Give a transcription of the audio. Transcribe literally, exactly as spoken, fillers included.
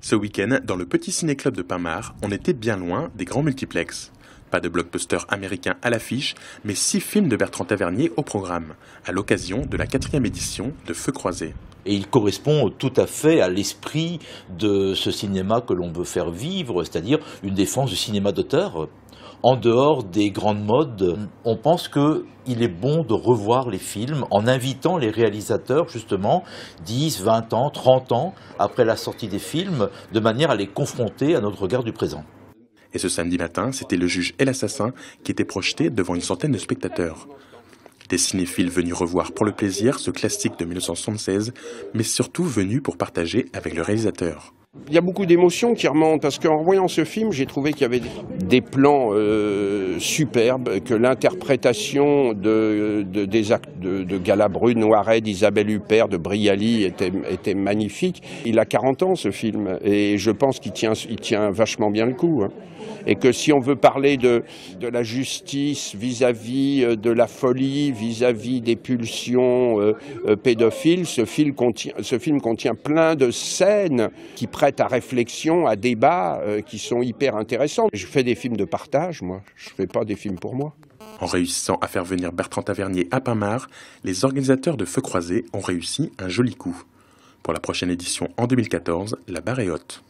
Ce week-end, dans le petit ciné-club de Penmarc'h, on était bien loin des grands multiplexes. Pas de blockbuster américain à l'affiche, mais six films de Bertrand Tavernier au programme, à l'occasion de la quatrième édition de Feux Croisés. Et il correspond tout à fait à l'esprit de ce cinéma que l'on veut faire vivre, c'est-à-dire une défense du cinéma d'auteur. En dehors des grandes modes, on pense qu'il est bon de revoir les films en invitant les réalisateurs, justement, dix, vingt ans, trente ans après la sortie des films, de manière à les confronter à notre regard du présent. Et ce samedi matin, c'était Le Juge et l'Assassin qui était projeté devant une centaine de spectateurs. Des cinéphiles venus revoir pour le plaisir ce classique de mille neuf cent soixante-seize, mais surtout venus pour partager avec le réalisateur. Il y a beaucoup d'émotions qui remontent, parce qu'en revoyant ce film, j'ai trouvé qu'il y avait des plans euh, superbes, que l'interprétation de, de, des actes de, de Galabru, Noiret, d'Isabelle Huppert, de Briali était, était magnifique. Il a quarante ans ce film, et je pense qu'il tient, il tient vachement bien le coup. Hein. Et que si on veut parler de, de la justice vis-à-vis de la folie, vis-à-vis des pulsions euh, euh, pédophiles, ce film, contient, ce film contient plein de scènes qui prennent à réflexion, à débat, euh, qui sont hyper intéressants. Je fais des films de partage, moi. Je ne fais pas des films pour moi. En réussissant à faire venir Bertrand Tavernier à Penmarc'h, les organisateurs de Feux Croisés ont réussi un joli coup. Pour la prochaine édition en deux mille quatorze, la barre est haute.